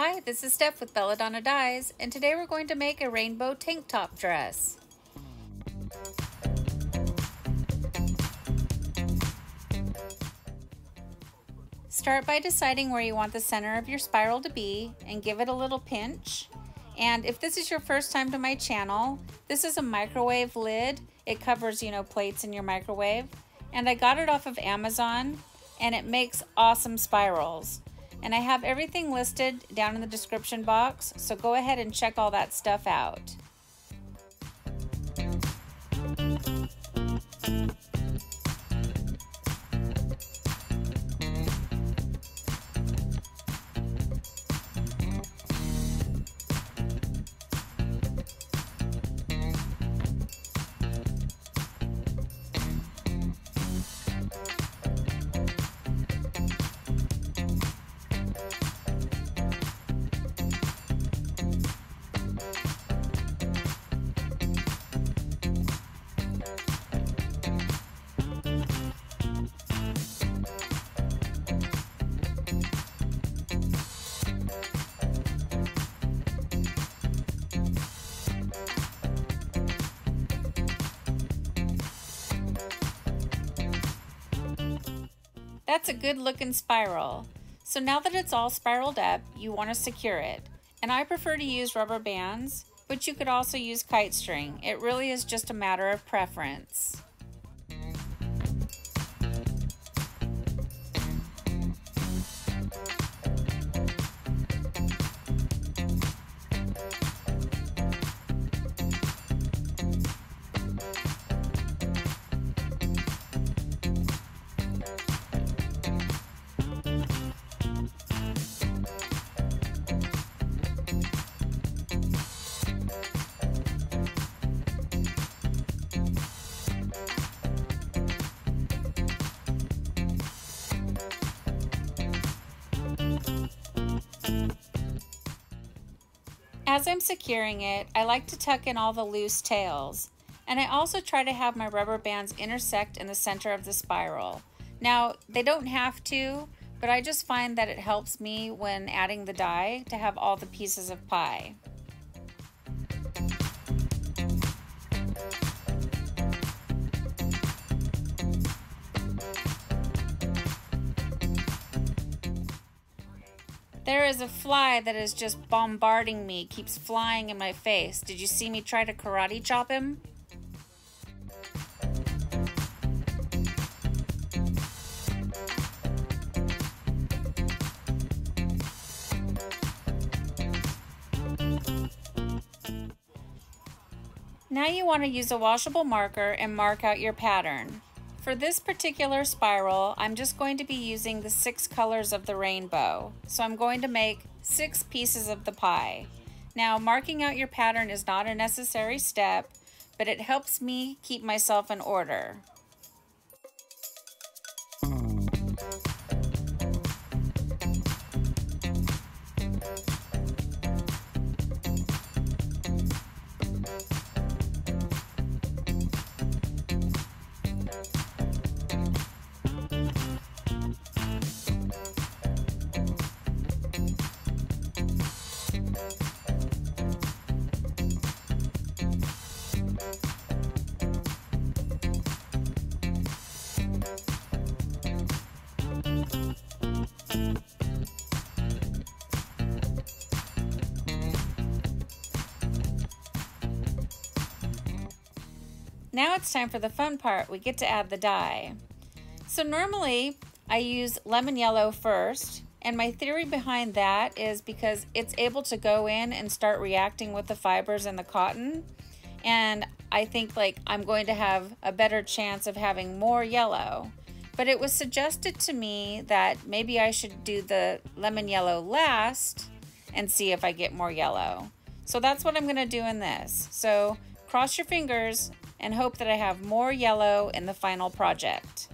Hi, this is Steph with Belladonna Dyes, and today we're going to make a rainbow tank top dress. Start by deciding where you want the center of your spiral to be and give it a little pinch. And if this is your first time to my channel, this is a microwave lid. It covers, plates in your microwave. And I got it off of Amazon, and it makes awesome spirals. And I have everything listed down in the description box, so go ahead and check all that stuff out. That's a good looking spiral. So now that it's all spiraled up, you want to secure it. And I prefer to use rubber bands, but you could also use kite string. It really is just a matter of preference. As I'm securing it, I like to tuck in all the loose tails, and I also try to have my rubber bands intersect in the center of the spiral. Now, they don't have to, but I just find that it helps me when adding the dye to have all the pieces of pie. There is a fly that is just bombarding me, keeps flying in my face. Did you see me try to karate chop him? Now you want to use a washable marker and mark out your pattern. For this particular spiral, I'm just going to be using the 6 colors of the rainbow. So I'm going to make 6 pieces of the pie. Now, marking out your pattern is not a necessary step, but it helps me keep myself in order. Now it's time for the fun part. We get to add the dye. So normally I use lemon yellow first, and my theory behind that is because it's able to go in and start reacting with the fibers and the cotton, and I think I'm going to have a better chance of having more yellow. But it was suggested to me that maybe I should do the lemon yellow last and see if I get more yellow. So that's what I'm going to do in this. So cross your fingers and hope that I have more yellow in the final project.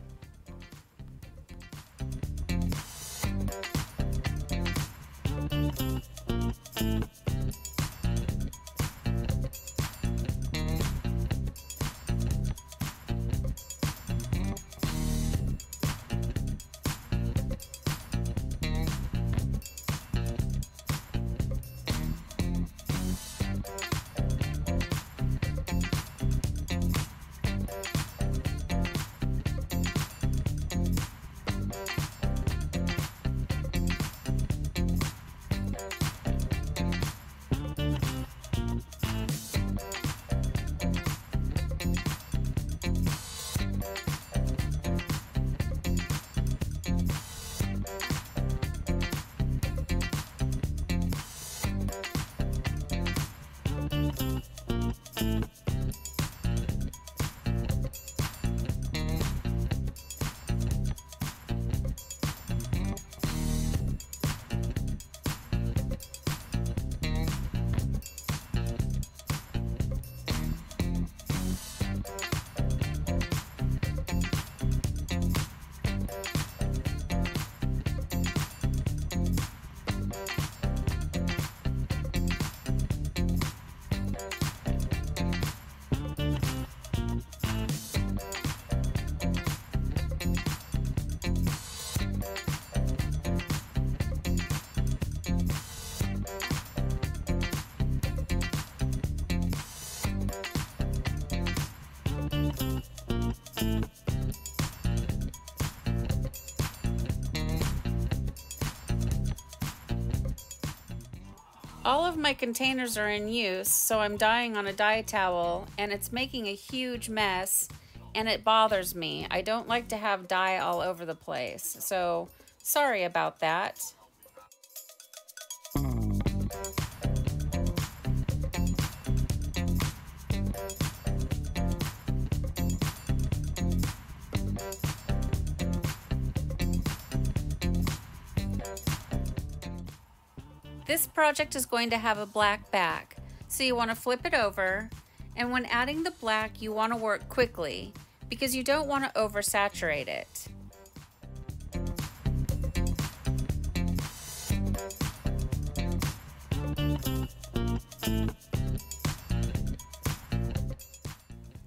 All of my containers are in use, so I'm dyeing on a dye towel, and it's making a huge mess, and it bothers me. I don't like to have dye all over the place, so sorry about that. This project is going to have a black back, so you want to flip it over, and when adding the black, you want to work quickly because you don't want to oversaturate it.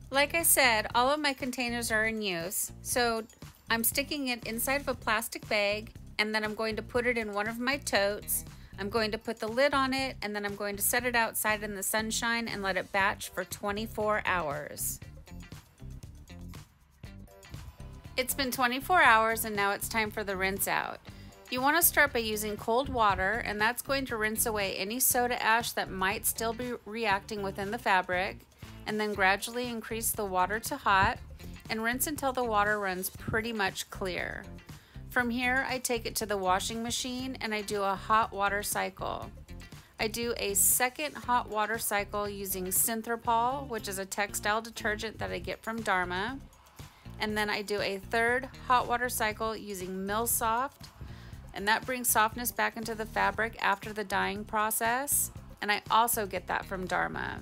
Like I said, all of my containers are in use, so I'm sticking it inside of a plastic bag, and then I'm going to put it in one of my totes. I'm going to put the lid on it, and then I'm going to set it outside in the sunshine and let it batch for 24 hours. It's been 24 hours and now it's time for the rinse out. You want to start by using cold water, and that's going to rinse away any soda ash that might still be reacting within the fabric, and then gradually increase the water to hot and rinse until the water runs pretty much clear. From here, I take it to the washing machine and I do a hot water cycle. I do a second hot water cycle using Synthrapol, which is a textile detergent that I get from Dharma. And then I do a third hot water cycle using Milsoft, and that brings softness back into the fabric after the dyeing process. And I also get that from Dharma.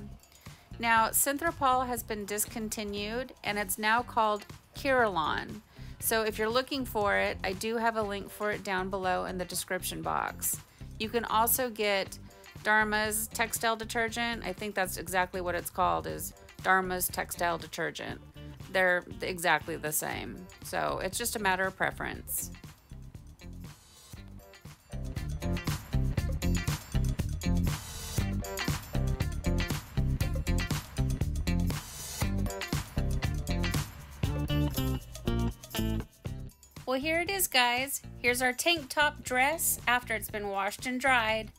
Now, Synthrapol has been discontinued and it's now called Kieralon. So if you're looking for it, I do have a link for it down below in the description box. You can also get Dharma's textile detergent. I think that's exactly what it's called, is Dharma's textile detergent. They're exactly the same. So it's just a matter of preference. Well, here it is, guys. Here's our tank top dress after it's been washed and dried,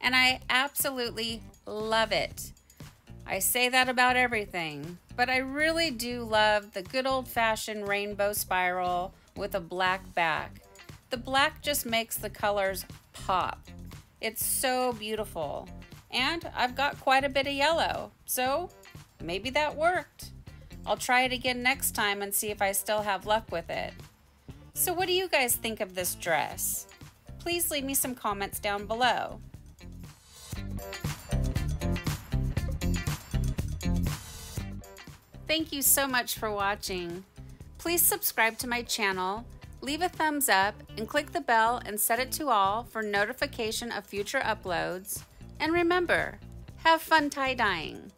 and I absolutely love it. I say that about everything, but I really do love the good old-fashioned rainbow spiral with a black back. The black just makes the colors pop. It's so beautiful, and I've got quite a bit of yellow, so maybe that worked. I'll try it again next time and see if I still have luck with it. So what do you guys think of this dress? Please leave me some comments down below. Thank you so much for watching. Please subscribe to my channel, leave a thumbs up, and click the bell and set it to all for notification of future uploads. And remember, have fun tie-dyeing.